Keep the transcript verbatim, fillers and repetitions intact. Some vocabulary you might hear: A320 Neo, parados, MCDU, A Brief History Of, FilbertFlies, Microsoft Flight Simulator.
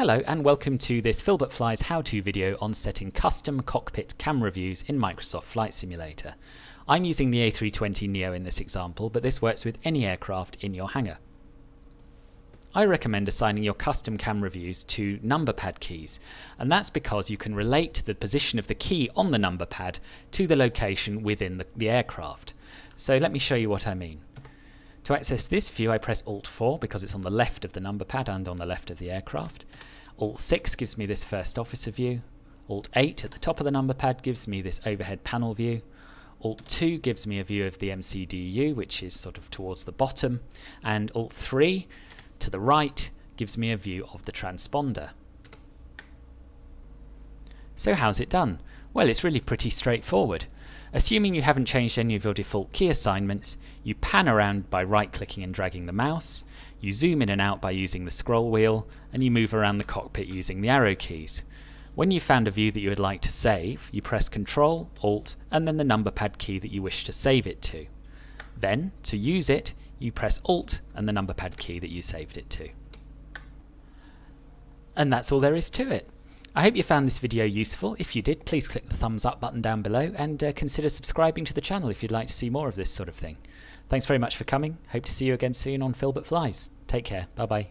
Hello and welcome to this FilbertFlies how-to video on setting custom cockpit camera views in Microsoft Flight Simulator. I'm using the A three twenty neo in this example, but this works with any aircraft in your hangar. I recommend assigning your custom camera views to number pad keys, and that's because you can relate the position of the key on the number pad to the location within the, the aircraft. So let me show you what I mean. To access this view I press alt four because it's on the left of the number pad and on the left of the aircraft. alt six gives me this first officer view. alt eight at the top of the number pad gives me this overhead panel view. alt two gives me a view of the M C D U, which is sort of towards the bottom, and alt three to the right gives me a view of the transponder. So how's it done? Well, it's really pretty straightforward. Assuming you haven't changed any of your default key assignments, you pan around by right-clicking and dragging the mouse, you zoom in and out by using the scroll wheel, and you move around the cockpit using the arrow keys. When you've found a view that you would like to save, you press Ctrl, Alt, and then the number pad key that you wish to save it to. Then, to use it, you press Alt and the number pad key that you saved it to. And that's all there is to it. I hope you found this video useful. If you did, please click the thumbs up button down below and uh, consider subscribing to the channel if you'd like to see more of this sort of thing. Thanks very much for coming. Hope to see you again soon on FilbertFlies. Take care. Bye bye.